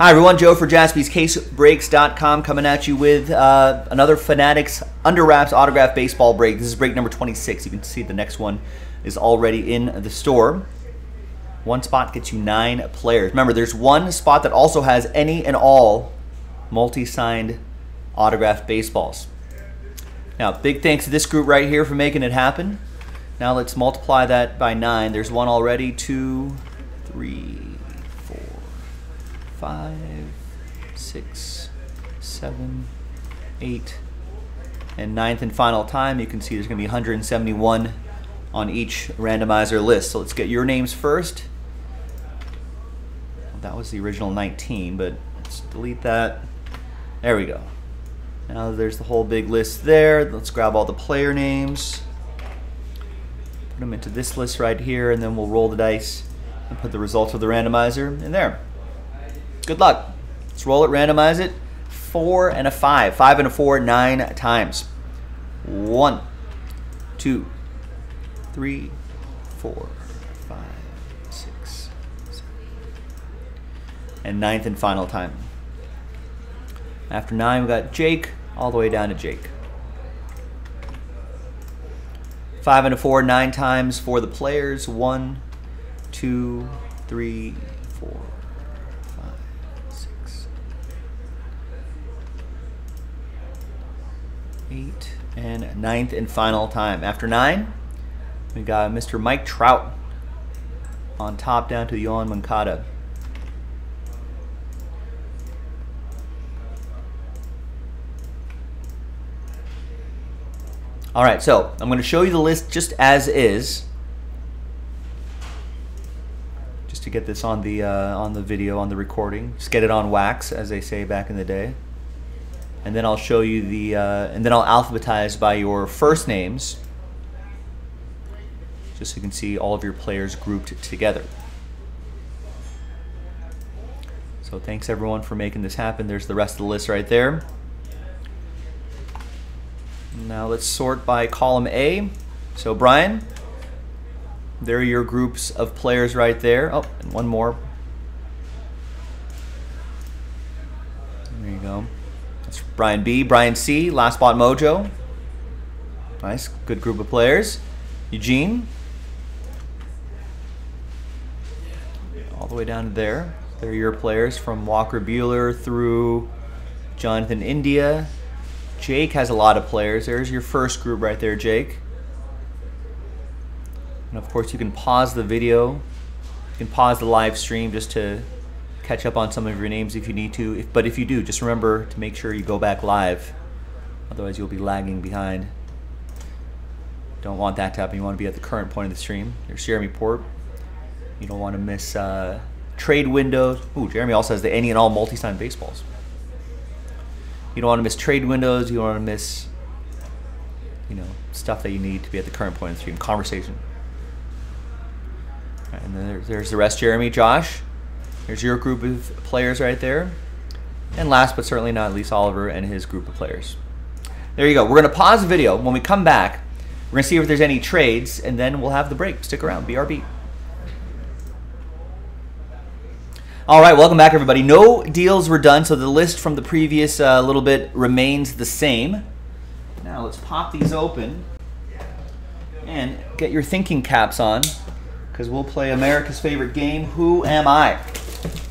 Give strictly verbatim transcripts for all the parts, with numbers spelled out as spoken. Hi, everyone. Joe for Jaspys Case Breaks dot com coming at you with uh, another Fanatics Under Wraps autograph baseball break. This is break number twenty-six. You can see the next one is already in the store. One spot gets you nine players. Remember, there's one spot that also has any and all multi-signed autographed baseballs. Now, big thanks to this group right here for making it happen. Now let's multiply that by nine. There's one already. Two, three, four, five, six, seven, eight, and ninth and final time. You can see there's going to be one hundred seventy-one on each randomizer list. So let's get your names first. Well, that was the original nineteen, but let's delete that. There we go. Now there's the whole big list there. Let's grab all the player names. Put them into this list right here, and then we'll roll the dice and put the results of the randomizer in there. Good luck. Let's roll it, randomize it. Four and a five. Five and a four, nine times. One, two, three, four, five, six, seven. And ninth and final time. After nine, we got Jake, all the way down to Jake. Five and a four, nine times for the players. One, two, three, four, five, six, eight, and ninth and final time. After nine, we got Mister Mike Trout on top down to Yoan Moncada. All right, so I'm going to show you the list just as is, just to get this on the uh, on the video, on the recording, just get it on wax, as they say back in the day. And then I'll show you the, uh, and then I'll alphabetize by your first names, just so you can see all of your players grouped together. So thanks everyone for making this happen. There's the rest of the list right there. Now let's sort by column A. So Brian, there are your groups of players right there. Oh, and one more. There you go. That's Brian B, Brian C, Last Spot Mojo. Nice, good group of players. Eugene, all the way down to there. There are your players from Walker Buehler through Jonathan India. Jake has a lot of players. There's your first group right there, Jake. And of course, you can pause the video. You can pause the live stream just to catch up on some of your names if you need to. If, but if you do, just remember to make sure you go back live. Otherwise, you'll be lagging behind. Don't want that to happen. You want to be at the current point of the stream. There's Jeremy Port. You don't want to miss uh, trade windows. Ooh, Jeremy also has the any and all multi-signed baseballs. You don't want to miss trade windows. You don't want to miss, you know, stuff that you need to be at the current point in the stream. Conversation. Right, and then there's, there's the rest, Jeremy, Josh. There's your group of players right there. And last but certainly not least, Oliver and his group of players. There you go. We're going to pause the video. When we come back, we're going to see if there's any trades, and then we'll have the break. Stick around. B R B. All right, welcome back, everybody. No deals were done, so the list from the previous uh, little bit remains the same. Now let's pop these open and get your thinking caps on, because we'll play America's favorite game, Who Am I?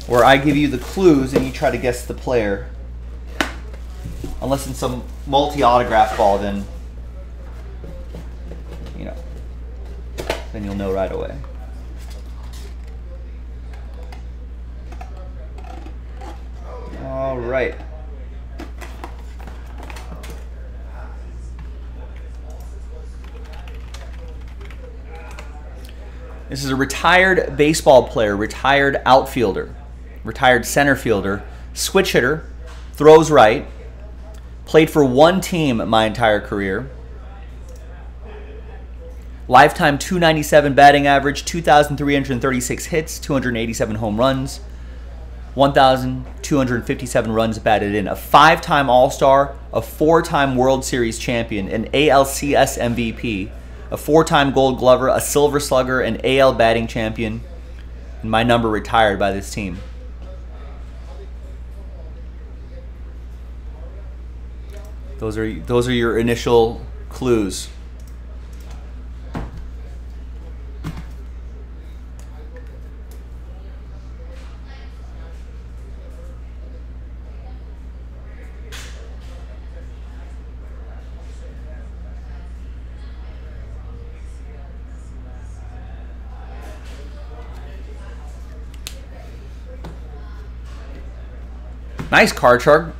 Where I give you the clues and you try to guess the player. Unless in some multi-autograph ball, then, you know, then you'll know right away. All right. This is a retired baseball player, retired outfielder, retired center fielder, switch hitter, throws right, played for one team my entire career, lifetime two ninety-seven batting average, two thousand three hundred thirty-six hits, two hundred eighty-seven home runs, one thousand two hundred fifty-seven runs batted in, a five-time All-Star, a four-time World Series champion, an A L C S M V P, a four-time Gold Glover, a Silver Slugger, an A L batting champion, and my number retired by this team. Those are those are your initial clues. Nice card shark.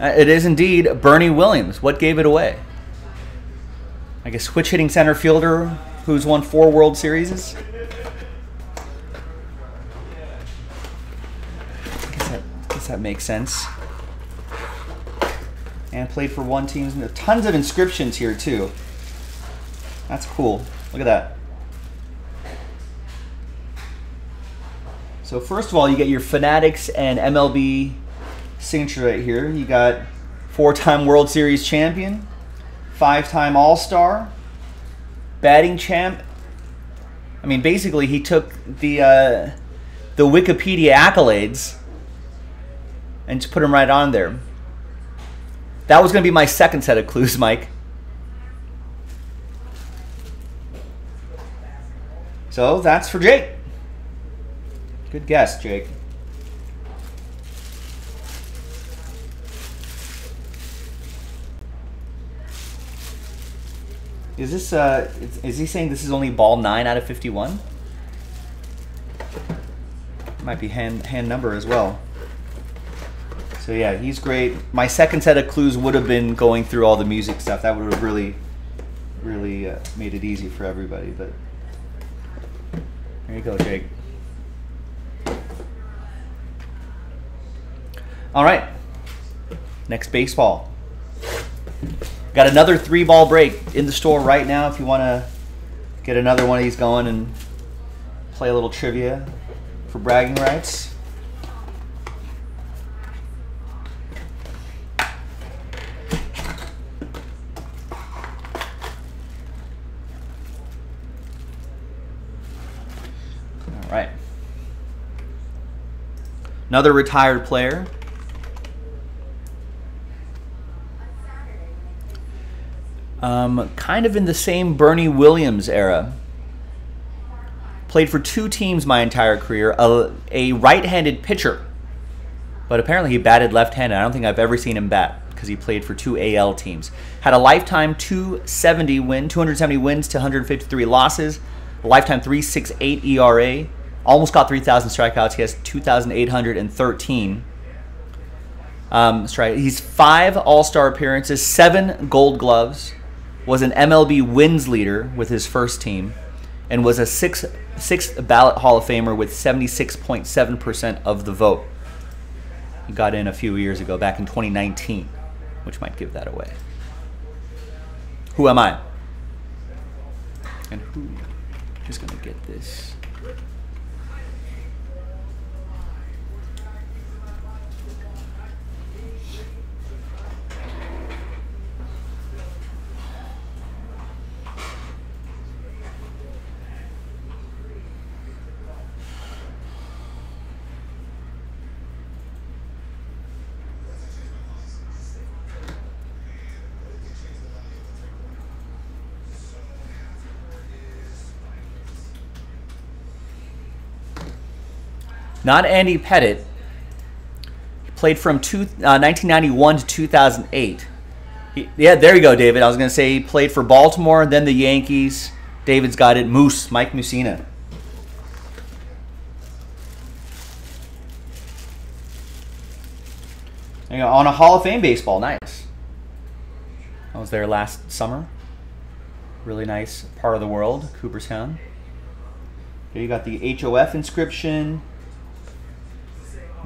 It is indeed Bernie Williams. What gave it away? Like a switch hitting center fielder who's won four World Series. I guess that, I guess that makes sense. And played for one team. There are tons of inscriptions here too. That's cool. Look at that. So first of all, you get your Fanatics and M L B signature right here. You got four-time World Series champion, five-time All-Star, batting champ. I mean, basically, he took the uh, the Wikipedia accolades and just put them right on there. That was going to be my second set of clues, Mike. So that's for Jake. Good guess, Jake. Is this uh is, is he saying this is only ball nine out of fifty-one? Might be hand hand number as well. So yeah, he's great. My second set of clues would have been going through all the music stuff. That would have really really uh, made it easy for everybody, but there you go, Jake. All right, next baseball. Got another three ball break in the store right now if you want to get another one of these going and play a little trivia for bragging rights. All right. Another retired player. Um, kind of in the same Bernie Williams era. Played for two teams my entire career. A, a right-handed pitcher. But apparently he batted left-handed. I don't think I've ever seen him bat because he played for two A L teams. Had a lifetime two seventy win, two hundred seventy wins to one hundred fifty-three losses. A lifetime three sixty-eight E R A. Almost got three thousand strikeouts. He has two thousand eight hundred thirteen. Um, strike. He's five All-Star appearances, seven Gold Gloves. Was an M L B wins leader with his first team, and was a sixth, sixth ballot Hall of Famer with seventy-six point seven percent of the vote. He got in a few years ago, back in twenty nineteen, which might give that away. Who am I? And who is going to get this? Not Andy Pettit. He played from two, uh, nineteen ninety-one to two thousand eight. He, yeah, there you go, David. I was going to say he played for Baltimore, then the Yankees. David's got it. Moose, Mike Mussina. There you go, on a Hall of Fame baseball. Nice. I was there last summer. Really nice part of the world, Cooperstown. There you got the H O F inscription.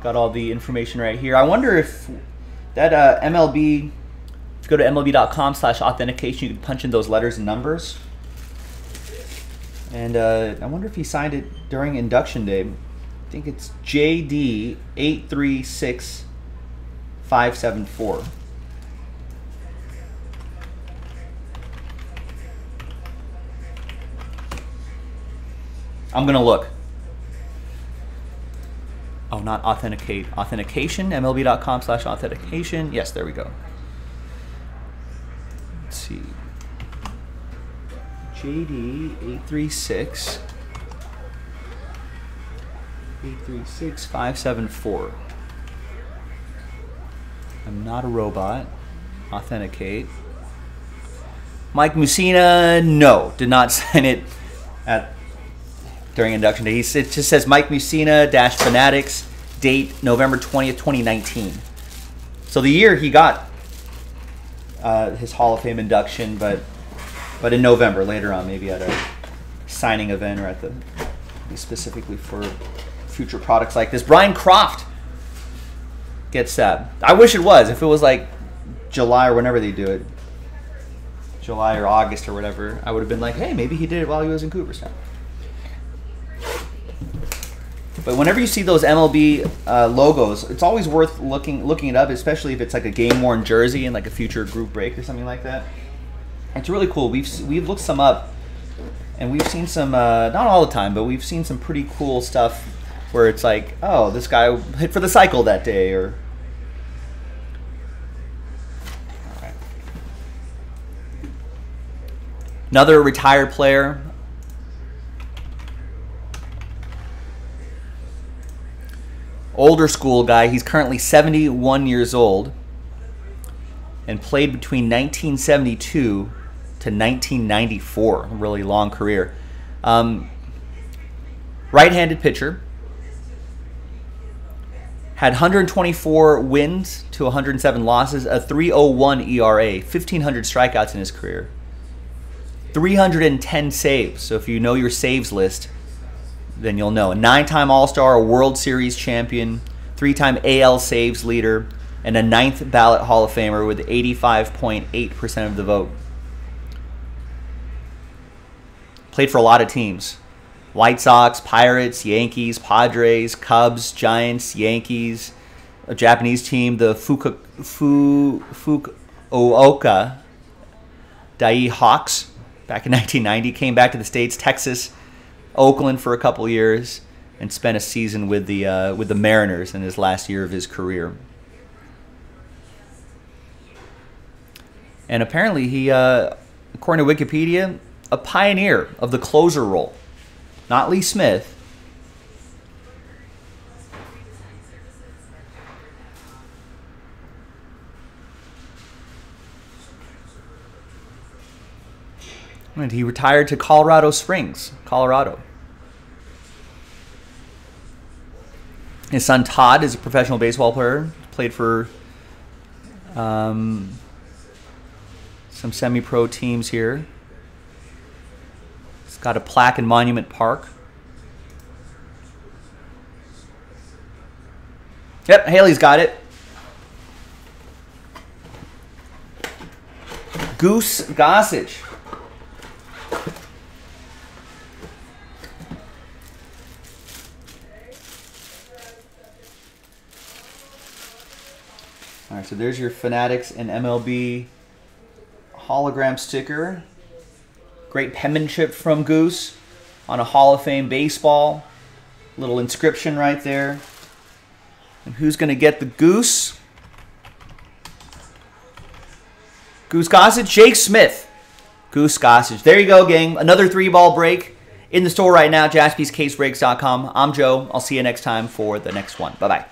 Got all the information right here. I wonder if that uh, M L B, if you go to M L B dot com slash authentication, you can punch in those letters and numbers. And uh, I wonder if he signed it during induction day. I think it's J D eight three six five seven four. I'm gonna look. Oh, not authenticate. Authentication, M L B dot com slash authentication. Yes, there we go. see. J D eight three six. eight three six five seven four. I'm not a robot. Authenticate. Mike Mussina, no, did not sign it at during induction day. He, it just says Mike Mussina dash Fanatics, date November twentieth, twenty nineteen. So the year he got uh, his Hall of Fame induction, but but in November later on, maybe at a signing event or at the specifically for future products like this. Brian Croft gets that. I wish it was. If it was like July or whenever they do it, July or August or whatever, I would have been like, hey, maybe he did it while he was in Cooperstown. But whenever you see those M L B uh, logos, it's always worth looking looking it up, especially if it's like a game-worn jersey and like a future group break or something like that. It's really cool. We've we've looked some up, and we've seen some, uh, not all the time, but we've seen some pretty cool stuff where it's like, oh, this guy hit for the cycle that day, or... All right. Another retired player. Older school guy. He's currently seventy-one years old and played between nineteen seventy-two and nineteen ninety-four, a really long career. Um, right-handed pitcher. Had one hundred twenty-four wins to one hundred seven losses, a three oh one E R A, fifteen hundred strikeouts in his career. three hundred ten saves, so if you know your saves list, then you'll know. A nine-time All-Star, a World Series champion, three-time A L saves leader, and a ninth ballot Hall of Famer with eighty-five point eight percent of the vote. Played for a lot of teams. White Sox, Pirates, Yankees, Padres, Cubs, Giants, Yankees, a Japanese team, the Fuku, Fu, Fukuoka Dai Hawks back in nineteen ninety. Came back to the States, Texas, Oakland for a couple years, and spent a season with the, uh, with the Mariners in his last year of his career. And apparently he, uh, according to Wikipedia, a pioneer of the closer role. Not Lee Smith. And he retired to Colorado Springs, Colorado. His son Todd is a professional baseball player. Played for um, some semi-pro teams here. Got a plaque in Monument Park. Yep, Haley's got it. Goose Gossage. All right, so there's your Fanatics and M L B hologram sticker. Great penmanship from Goose on a Hall of Fame baseball. Little inscription right there. And who's going to get the Goose? Goose Gossage, Jake Smith. Goose Gossage. There you go, gang. Another three-ball break in the store right now. Jaspys Case Breaks dot com. I'm Joe. I'll see you next time for the next one. Bye-bye.